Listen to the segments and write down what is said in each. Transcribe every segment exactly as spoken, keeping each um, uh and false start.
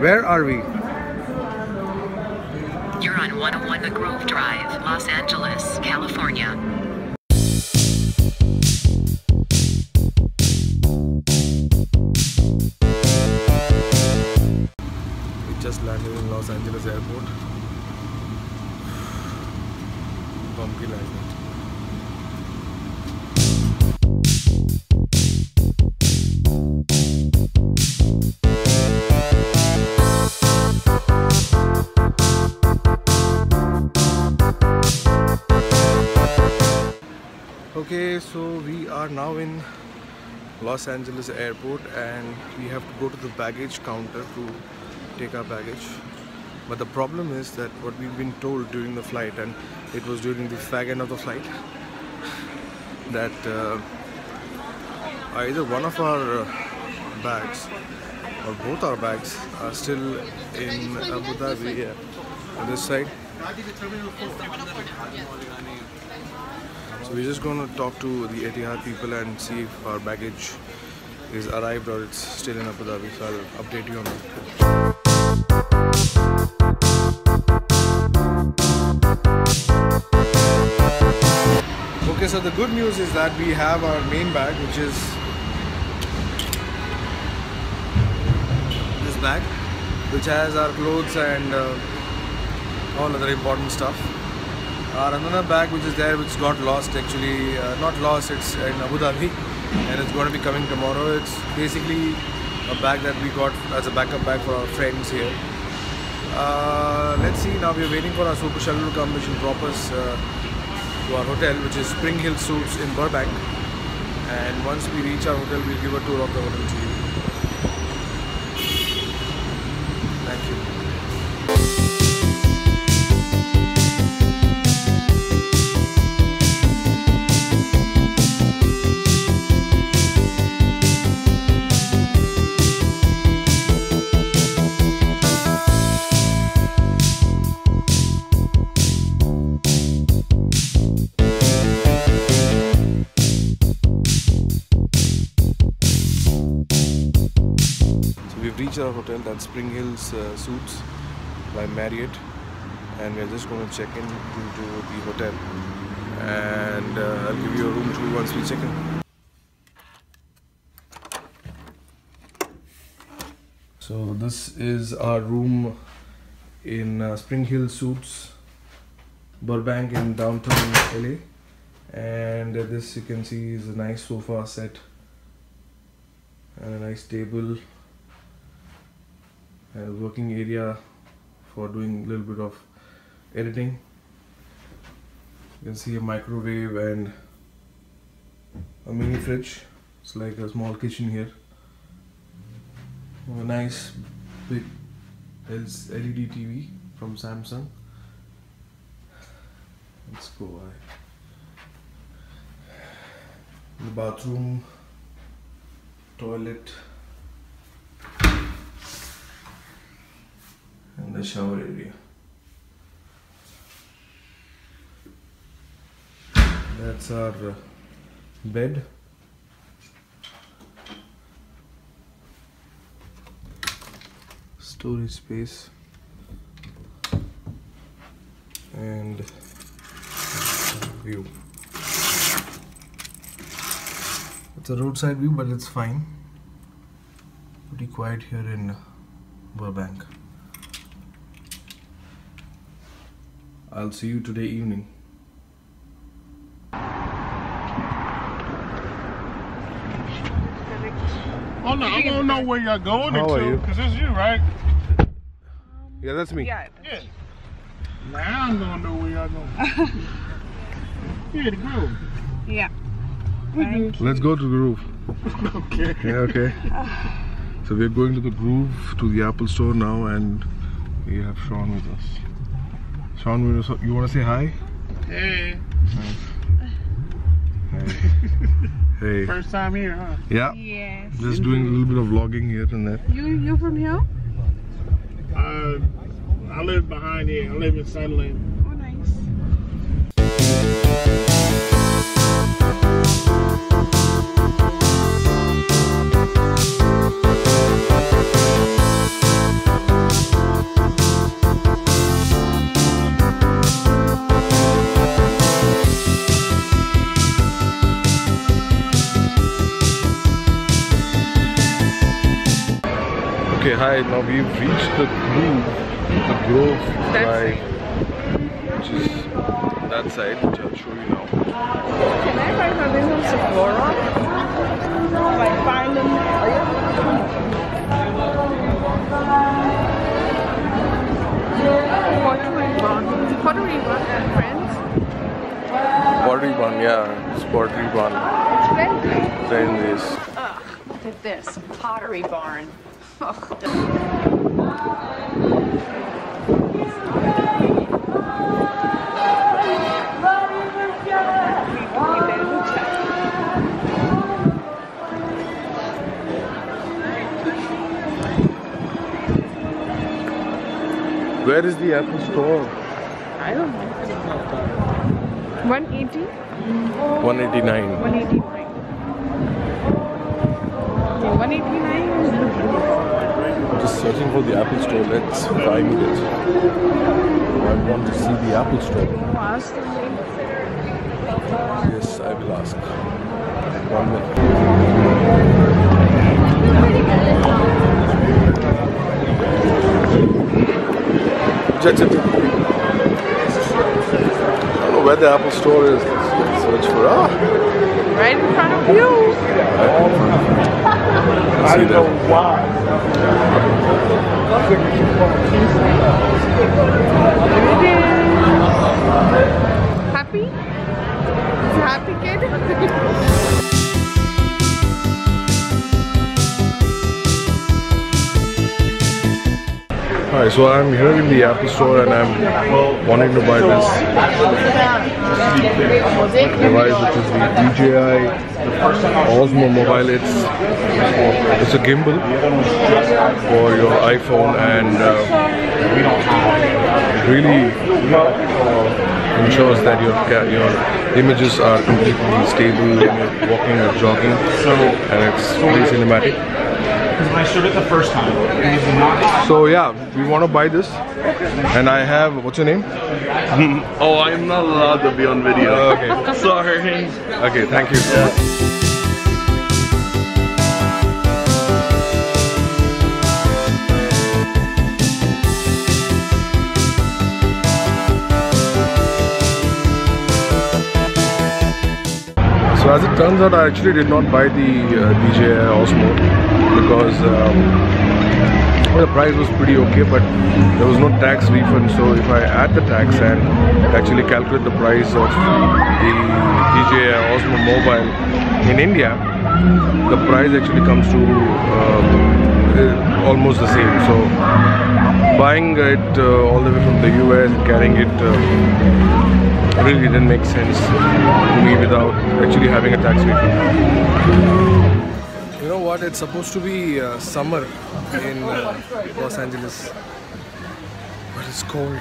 Where are we? You're on one oh one The Grove Drive, Los Angeles, California. We just landed in Los Angeles airport. Bumpy landing. Okay, so we are now in Los Angeles airport and we have to go to the baggage counter to take our baggage. But the problem is that what we've been told during the flight, and it was during the fag end of the flight, that uh, either one of our bags or both our bags are still in Abu Dhabi, yeah, on this side. So we're just going to talk to the Etihad people and see if our baggage is arrived or it's still in Abu Dhabi. So I'll update you on that. Okay, so the good news is that we have our main bag, which is this bag, which has our clothes and uh, all other important stuff. Our another bag which is there, which got lost actually, uh, not lost, it's in Abu Dhabi and it's going to be coming tomorrow. It's basically a bag that we got as a backup bag for our friends here. Uh, let's see, now we're waiting for our super shuttle to come, which will drop us uh, to our hotel, which is SpringHill Suites in Burbank. And once we reach our hotel, we'll give a tour of the hotel to you. Thank you. Our hotel, that's SpringHill's uh, Suites by Marriott, and we're just going to check in into the hotel, and uh, I'll give you a room tour once we check in. So this is our room in uh, SpringHill Suites Burbank in downtown L A, and uh, this you can see is a nice sofa set and a nice table. A working area for doing a little bit of editing. You can see a microwave and a mini fridge. It's like a small kitchen here. A nice big L E D T V from Samsung. Let's go by. The bathroom, toilet, and the shower area. That's our bed. Storage space. And view. It's a roadside view, but it's fine. Pretty quiet here in Burbank. I'll see you today evening. Oh no, I don't know where you're going into, because it's you, right? Yeah, that's me. Yeah. yeah. Now I'm gonna know where y'all going. Yeah, the Grove. Yeah. Thank Let's you. go to the Grove. Okay. Yeah, okay. So we're going to the Grove, to the Apple Store now, and we have Sean with us. Sean, you want to say hi? Hey. Nice. Hey. Hey. First time here, huh? Yeah. Yes. Just doing a little bit of vlogging here and there. You you from here? Uh, I live behind here. I live in Sunland. Oh, nice. Okay, hi, now we've reached the Grove, the Grove by, which is that side, which I'll show you now. Can I find something from Sephora? By Finland, are you? Pottery Barn. Is it Pottery Barn and Friends? Pottery Barn, yeah. It's Pottery Barn. It's friendly. Friendly. Ugh, look at this. Pottery Barn. Where is the Apple Store? I don't know. one eighty? one eighty-nine. one eighty-nine. one eighty-nine? Just searching for the Apple Store. Let's find it. I want to see the Apple Store. Yes, I will ask. One minute. Check it. I don't know where the Apple Store is. Let's search for ah. Right in front of you. I don't know why. Happy? Is a happy kid? Alright, so I'm here in the Apple Store and I'm wanting to buy this device, which is the D J I Osmo Mobile. It's, it's a gimbal for your iPhone and uh, really uh, ensures that your, your images are completely stable when you're walking or jogging, and it's really cinematic. Because when I showed it the first time, it was not. So yeah, we want to buy this, and I have, what's your name? Oh, I am not allowed to be on video. Uh, okay, sorry. Okay, thank you. Yeah. So as it turns out, I actually did not buy the uh, D J I Osmo because um, well, the price was pretty okay, but there was no tax refund. So if I add the tax and actually calculate the price of the D J I Osmo Mobile in India, the price actually comes to uh, almost the same. So buying it uh, all the way from the U S and carrying it uh, really didn't make sense to me without actually having a tax refund. You know what? It's supposed to be uh, summer in uh, Los Angeles, but it's cold.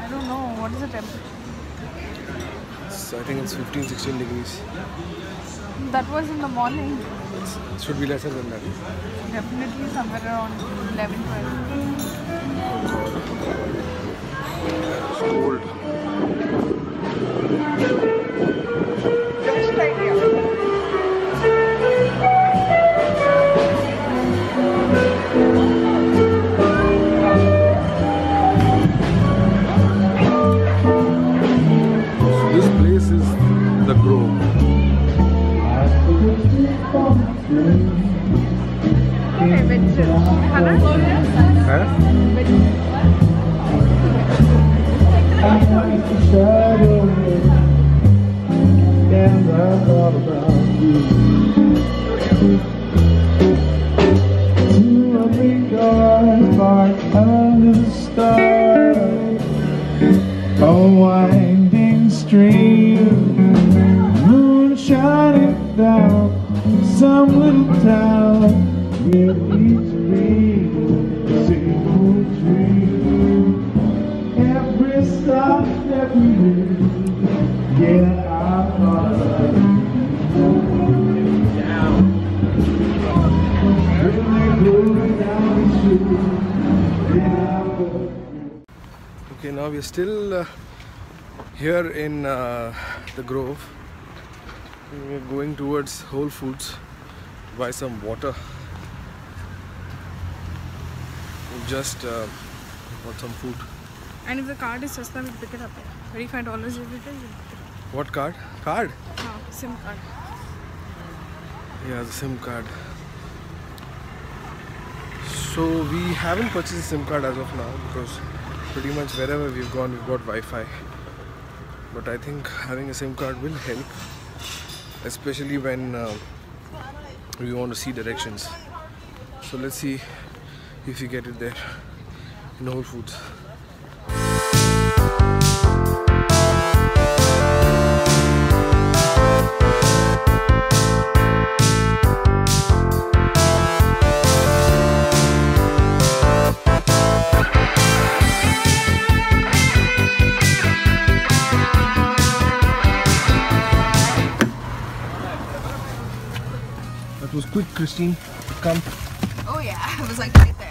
I don't know. What is the temperature? It's, I think it's fifteen, sixteen degrees. That was in the morning. It's, it should be lesser than that. Definitely somewhere around eleven, twelve. It's cold. So this place is the Grove. Okay, which Hannah? And I thought about you. To a big dark park under the stars, a winding stream, moon shining down some little town where each dream is a whole dream. Every stop that we do, yeah. Okay, now we are still uh, here in uh, the Grove. We are going towards Whole Foods to buy some water just uh, bought some food. And if the card is sasta, we'll pick it up. thirty-five dollars if it is, we'll pick it up. What card? Card? No, SIM card. Yeah, the SIM card. So we haven't purchased a SIM card as of now because pretty much wherever we've gone, we've got Wi-Fi. But I think having a SIM card will help, especially when uh, we want to see directions. So let's see if you get it there in Whole Foods. That was quick, Christine. Come. Oh yeah, I was like right there.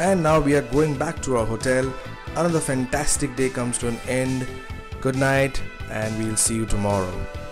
And now we are going back to our hotel. Another fantastic day comes to an end. Good night, and we'll see you tomorrow.